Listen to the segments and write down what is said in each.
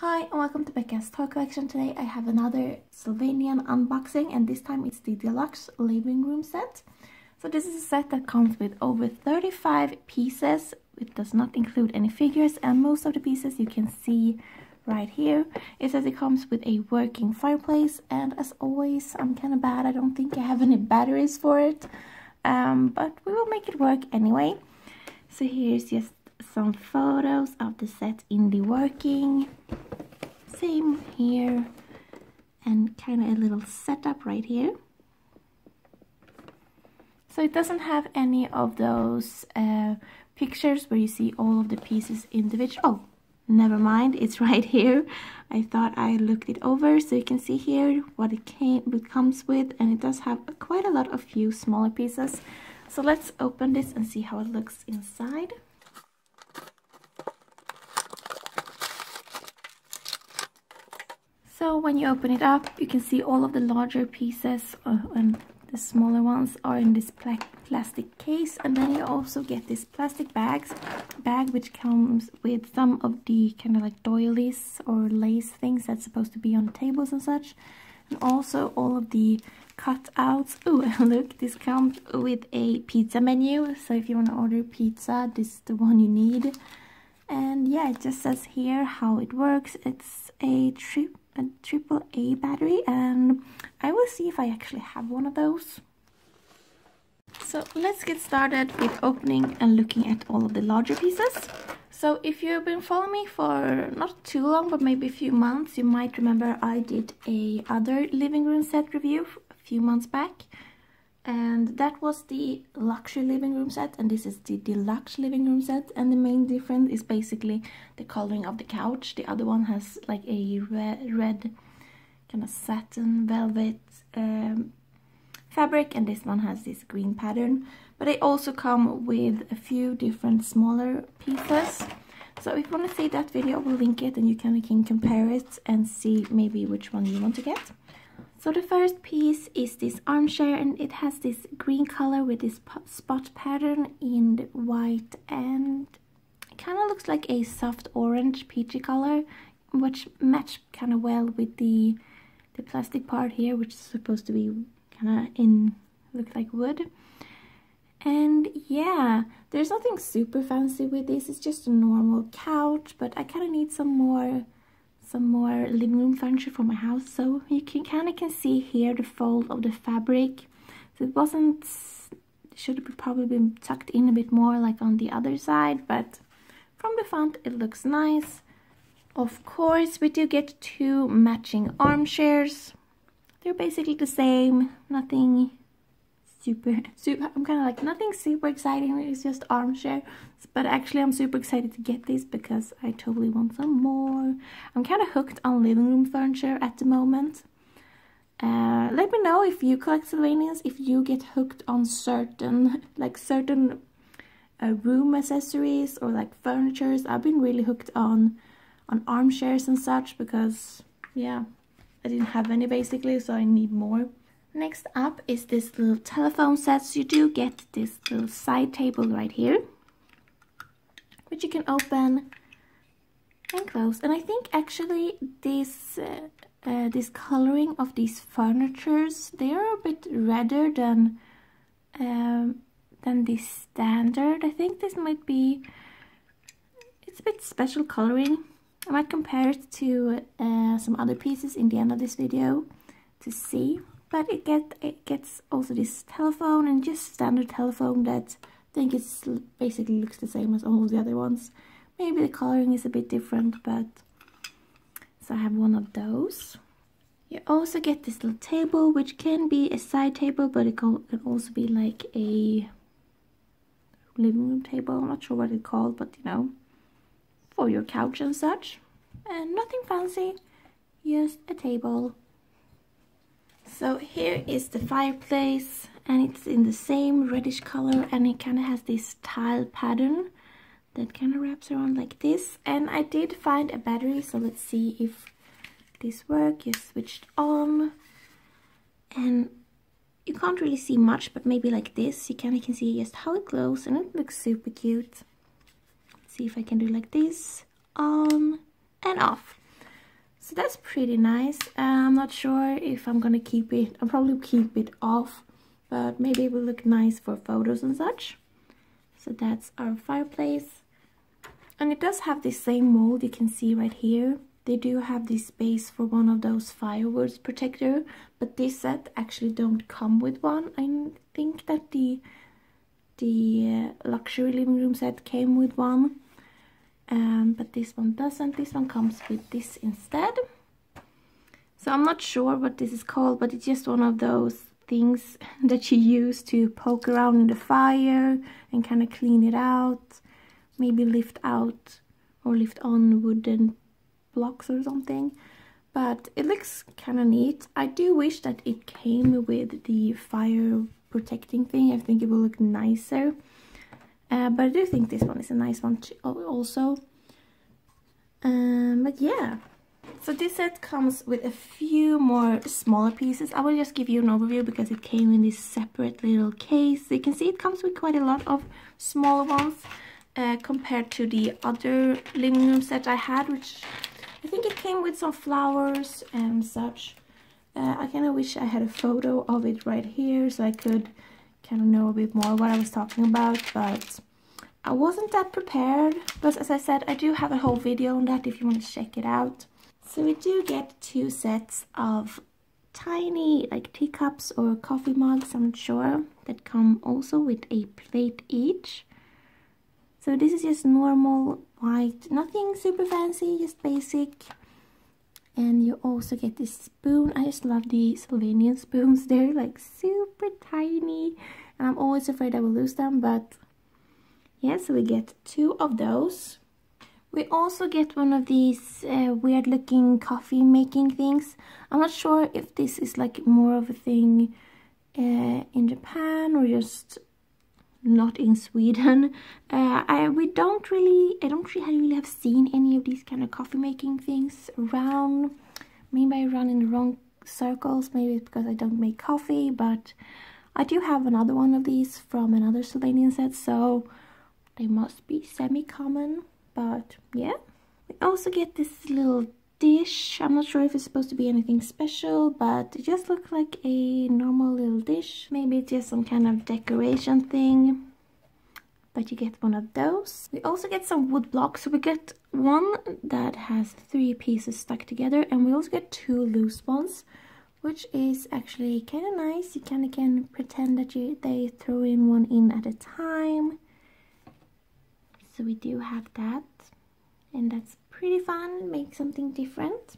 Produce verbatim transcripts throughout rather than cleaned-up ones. Hi and welcome to Becca's Toy Collection. Today I have another Sylvanian unboxing, and this time it's the deluxe living room set. So this is a set that comes with over thirty-five pieces. It does not include any figures, and most of the pieces you can see right here. It says it comes with a working fireplace, and as always I'm kind of bad. I don't think I have any batteries for it, um, but we will make it work anyway. So here's just some photos of the set in the working. Same here, and kind of a little setup right here. So it doesn't have any of those uh, pictures where you see all of the pieces individually. Oh, never mind, it's right here. I thought I looked it over, so you can see here what it came, it comes with, and it does have quite a lot of few smaller pieces. So let's open this and see how it looks inside. So when you open it up, you can see all of the larger pieces uh, and the smaller ones are in this pla plastic case. And then you also get this plastic bags, bag which comes with some of the kind of like doilies or lace things that's supposed to be on tables and such. And also all of the cutouts. Oh, look, this comes with a pizza menu. So if you want to order pizza, this is the one you need. And yeah, it just says here how it works. It's a trip. A triple A battery, and I will see if I actually have one of those. So let's get started with opening and looking at all of the larger pieces. So if you've been following me for not too long, but maybe a few months, you might remember I did a other living room set review a few months back, and that was the luxury living room set, and this is the deluxe living room set. And the main difference is basically the coloring of the couch. The other one has like a red, red kind of satin velvet um, fabric, and this one has this green pattern. But they also come with a few different smaller pieces. So if you want to see that video, we'll link it, and you can, you can compare it and see maybe which one you want to get. So the first piece is this armchair, and it has this green color with this spot pattern in white, and it kind of looks like a soft orange peachy color, which match kind of well with the the plastic part here, which is supposed to be kind of in look like wood. And yeah, there's nothing super fancy with this. It's just a normal couch, but I kind of need some more some more living room furniture for my house. So you can kind of can see here the fold of the fabric. So it wasn't, should have probably been tucked in a bit more like on the other side, but from the front it looks nice. Of course we do get two matching armchairs. They're basically the same, nothing super, super I'm kind of like nothing super exciting, it's just armchair. But actually I'm super excited to get this because I totally want some more. I'm kind of hooked on living room furniture at the moment. Uh, let me know if you collect Sylvanians, if you get hooked on certain like certain uh, room accessories or like furnitures. I've been really hooked on on armchairs and such because yeah, I didn't have any basically, so I need more. Next up is this little telephone set. So you do get this little side table right here, which you can open and close. And I think actually this uh, uh, this coloring of these furnitures, they are a bit redder than um, than the standard. I think this might be, it's a bit special coloring. I might compare it to uh, some other pieces in the end of this video to see. But it get it gets also this telephone, and just standard telephone that I think it's basically looks the same as all of the other ones. Maybe the coloring is a bit different, but so I have one of those. You also get this little table, which can be a side table, but it can also be like a living room table. I'm not sure what it's called, but you know, for your couch and such. And nothing fancy, just a table. So here is the fireplace, and it's in the same reddish color, and it kind of has this tile pattern that kind of wraps around like this. And I did find a battery, so let's see if this works. You switched on, and you can't really see much, but maybe like this you kind of can see just how it glows, and it looks super cute. Let's see if I can do like this, on and off. So that's pretty nice. I'm not sure if I'm gonna keep it. I'll probably keep it off, but maybe it will look nice for photos and such. So that's our fireplace. And it does have this same mold you can see right here. They do have this space for one of those fireworks protector, but this set actually don't come with one. I think that the the luxury living room set came with one, um, but this one doesn't. This one comes with this instead. So I'm not sure what this is called, but it's just one of those things that you use to poke around in the fire and kind of clean it out, maybe lift out or lift on wooden blocks or something. But it looks kind of neat. I do wish that it came with the fire protecting thing. I think it will look nicer, uh, but I do think this one is a nice one too, also. Um, but yeah, so this set comes with a few more smaller pieces. I will just give you an overview because it came in this separate little case. You can see it comes with quite a lot of smaller ones uh, compared to the other living room set I had, which I think it came with some flowers and such. Uh, I kind of wish I had a photo of it right here so I could kind of know a bit more what I was talking about, but I wasn't that prepared. But as I said, I do have a whole video on that if you want to check it out. So we do get two sets of tiny like teacups or coffee mugs, I'm not sure, that come also with a plate each. So this is just normal white, nothing super fancy, just basic. And you also get this spoon. I just love the Sylvanian spoons. They're like super tiny, and I'm always afraid I will lose them, but yeah, so we get two of those. We also get one of these uh, weird looking coffee making things. I'm not sure if this is like more of a thing uh, in Japan or just not in Sweden. Uh, I we don't really, I don't really have seen any of these kind of coffee making things around. Maybe I run in the wrong circles. Maybe it's because I don't make coffee, but I do have another one of these from another Sylvanian set, so they must be semi-common. But yeah, we also get this little dish. I'm not sure if it's supposed to be anything special, but it just looks like a normal little dish. Maybe it's just some kind of decoration thing, but you get one of those. We also get some wood blocks. So we get one that has three pieces stuck together, and we also get two loose ones, which is actually kind of nice. You kind of can pretend that you they throw in one in at a time. So we do have that, and that's pretty fun, make something different.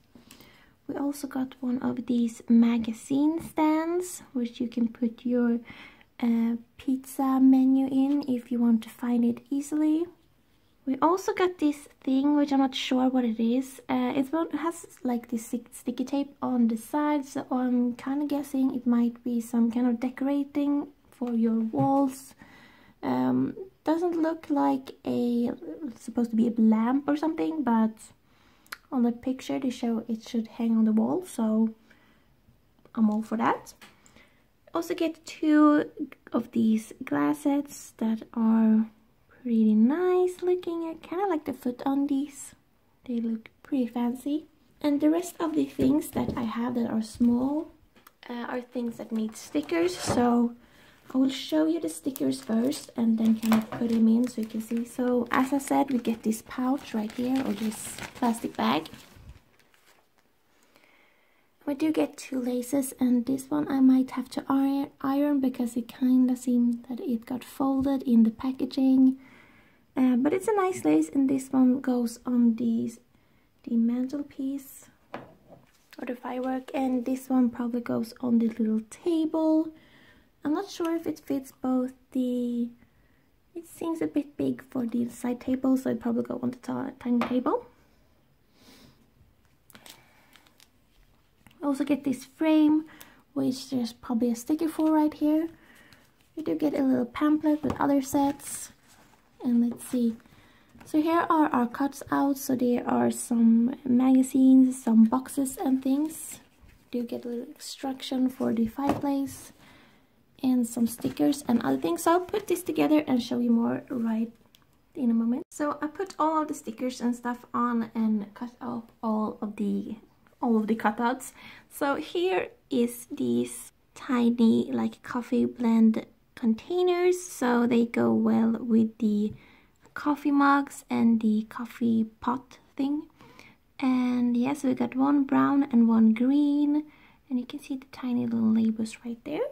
We also got one of these magazine stands, which you can put your uh, pizza menu in if you want to find it easily. We also got this thing, which I'm not sure what it is. Uh, it has like this sticky tape on the side, so I'm kind of guessing it might be some kind of decorating for your walls. Um, doesn't look like a supposed to be a lamp or something, but on the picture they show it should hang on the wall, so I'm all for that. Also get two of these glass sets that are pretty nice looking. I kind of like the foot on these, they look pretty fancy. And the rest of the things that I have that are small uh, are things that need stickers, so I will show you the stickers first and then kind of put them in so you can see. So as I said, we get this pouch right here, or this plastic bag. We do get two laces, and this one I might have to iron, iron because it kind of seemed that it got folded in the packaging. Uh, but it's a nice lace, and this one goes on the, the mantelpiece or the firework, and this one probably goes on the little table. I'm not sure if it fits both the... It seems a bit big for the side table, so it'd probably go on the tiny table. I also get this frame, which there's probably a sticker for right here. We do get a little pamphlet with other sets. And let's see. So here are our cutouts. So there are some magazines, some boxes and things. Do get a little instruction for the fireplace, and some stickers and other things. So I'll put this together and show you more right in a moment. So I put all of the stickers and stuff on and cut off all of the all of the cutouts. So here is these tiny like coffee blend containers, so they go well with the coffee mugs and the coffee pot thing. And yes, yeah, so we got one brown and one green, and you can see the tiny little labels right there.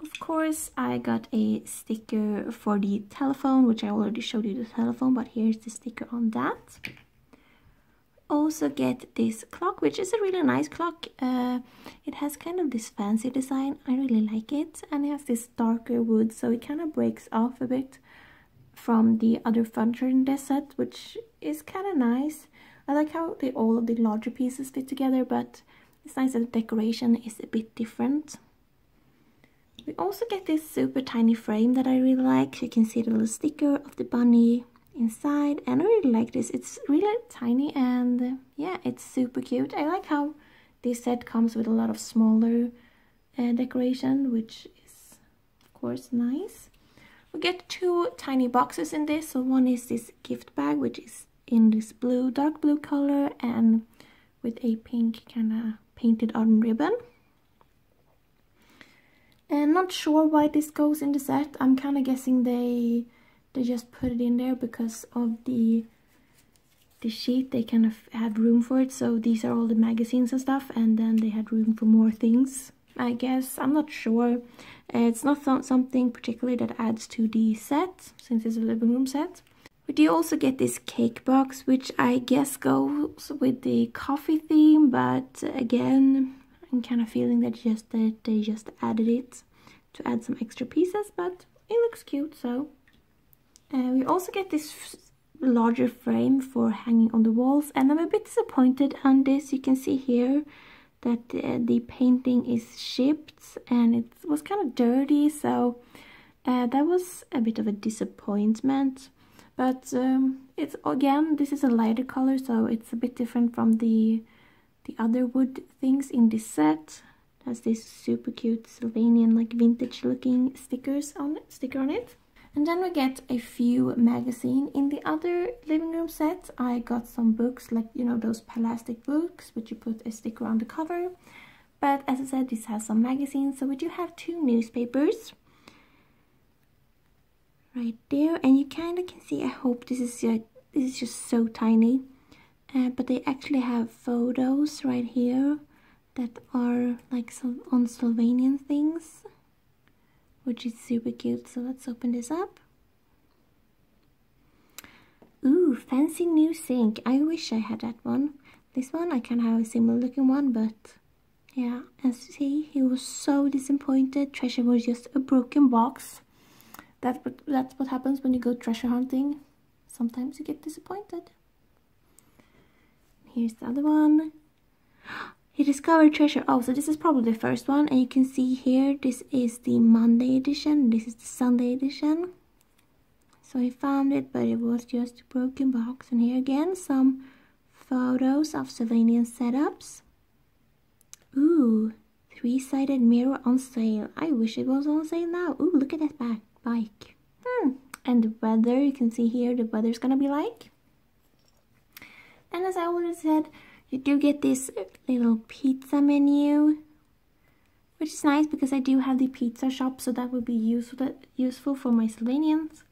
Of course, I got a sticker for the telephone, which I already showed you the telephone, but here's the sticker on that. Also get this clock, which is a really nice clock. Uh, it has kind of this fancy design. I really like it, and it has this darker wood, so it kind of breaks off a bit from the other furniture in this set, which is kind of nice. I like how they, all of the larger pieces fit together, but it's nice that the decoration is a bit different. We also get this super tiny frame that I really like. You can see the little sticker of the bunny inside, and I really like this. It's really tiny, and uh, yeah, it's super cute. I like how this set comes with a lot of smaller uh, decoration, which is of course nice. We get two tiny boxes in this. So one is this gift bag, which is in this blue, dark blue color, and with a pink kind of painted on ribbon. And not sure why this goes in the set. I'm kind of guessing they they just put it in there because of the the sheet. They kind of had room for it, so these are all the magazines and stuff, and then they had room for more things, I guess. I'm not sure. It's not so something particularly that adds to the set, since it's a living room set. But you also get this cake box, which I guess goes with the coffee theme, but again, I'm kind of feeling that just that they just added it to add some extra pieces, but it looks cute. So uh, we also get this f larger frame for hanging on the walls, and I'm a bit disappointed on this. You can see here that uh, the painting is chipped and it was kind of dirty, so uh, that was a bit of a disappointment. But um, it's, again, this is a lighter color, so it's a bit different from the the other wood things in this set. It has this super cute Sylvanian, like vintage looking stickers on it, sticker on it. And then we get a few magazine. In the other living room set, I got some books, like, you know, those plastic books, which you put a sticker on the cover. But as I said, this has some magazines, so we do have two newspapers right there. And you kind of can see, I hope this is, uh, this is just so tiny. Uh, but they actually have photos right here that are like some on Sylvanian things, which is super cute. So let's open this up. Ooh, fancy new sink. I wish I had that one. This one, I can have a similar looking one, but yeah. As you see, he was so disappointed. Treasure was just a broken box. That, that's what happens when you go treasure hunting. Sometimes you get disappointed. Here's the other one. He discovered treasure. Oh, so this is probably the first one. And you can see here, this is the Monday edition. This is the Sunday edition. So he found it, but it was just a broken box. And here again, some photos of Sylvanian setups. Ooh, three-sided mirror on sale. I wish it was on sale now. Ooh, look at that back bike. Hmm. And the weather, you can see here, the weather's gonna be like. And as I already said, you do get this little pizza menu, which is nice because I do have the pizza shop, so that would be useful useful for my Sylvanians.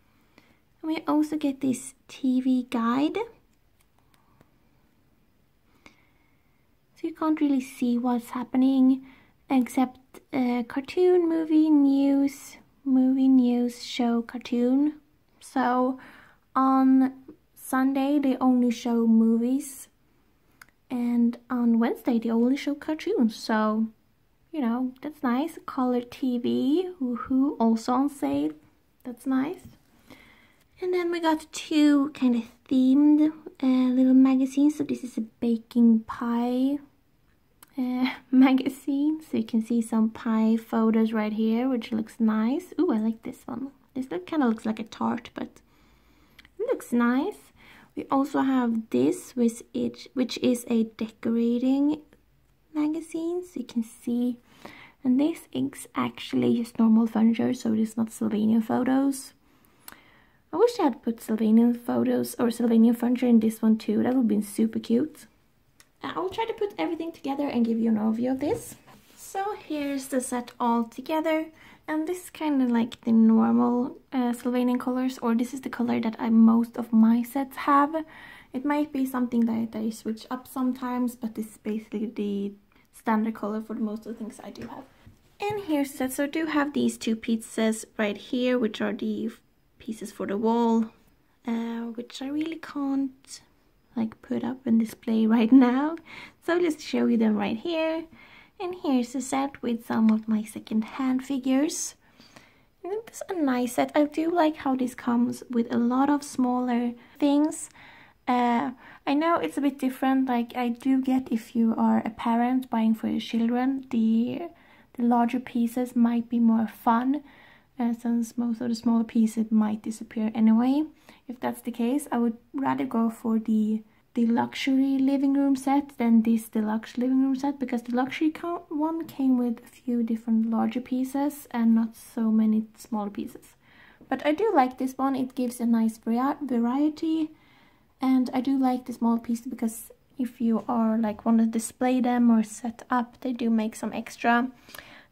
And we also get this T V guide. So you can't really see what's happening, except uh, cartoon, movie, news, movie, news, show, cartoon. So on Sunday they only show movies, and on Wednesday they only show cartoons, so you know, that's nice. Color T V, woohoo, also on sale, that's nice. And then we got two kind of themed uh, little magazines. So this is a baking pie uh, magazine, so you can see some pie photos right here, which looks nice. Ooh, I like this one. This kind of looks like a tart, but it looks nice. We also have this, which is, which is a decorating magazine, so you can see. And this is actually just normal furniture, so it is not Sylvanian photos. I wish I had put Sylvanian photos or Sylvanian furniture in this one too. That would have been super cute. I will try to put everything together and give you an overview of this. So here's the set all together, and this is kind of like the normal uh, Sylvanian colors, or this is the color that I most of my sets have. It might be something that I switch up sometimes, but this is basically the standard color for most of the things I do have. And here's the set. So I do have these two pieces right here, which are the pieces for the wall, uh, which I really can't like put up and display right now. So I'll just show you them right here. And here's the set with some of my second-hand figures. And this is a nice set. I do like how this comes with a lot of smaller things. Uh, I know it's a bit different, like I do get if you are a parent buying for your children, the, the larger pieces might be more fun, uh, since most of the smaller pieces might disappear anyway. If that's the case, I would rather go for the the luxury living room set than this deluxe living room set, because the luxury one came with a few different larger pieces and not so many smaller pieces. But I do like this one, it gives a nice variety, and I do like the small pieces because if you are like want to display them or set up, they do make some extra.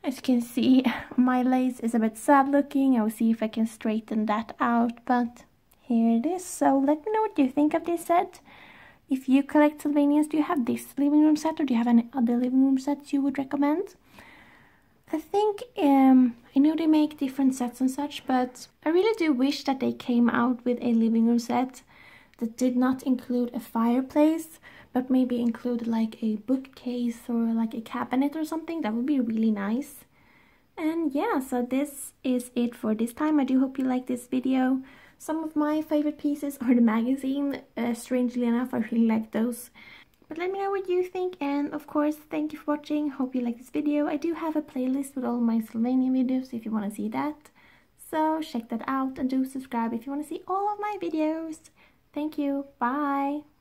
As you can see, my lace is a bit sad looking. I will see if I can straighten that out, but here it is. So let me know what you think of this set. If you collect Sylvanians, do you have this living room set, or do you have any other living room sets you would recommend? I think, um, I know they make different sets and such, but I really do wish that they came out with a living room set that did not include a fireplace, but maybe include like a bookcase or like a cabinet or something. That would be really nice. And yeah, so this is it for this time. I do hope you like this video. Some of my favorite pieces are the magazine. Uh, strangely enough, I really like those. But let me know what you think, and of course, thank you for watching. Hope you like this video. I do have a playlist with all my Sylvanian videos if you want to see that. So check that out, and do subscribe if you want to see all of my videos. Thank you. Bye.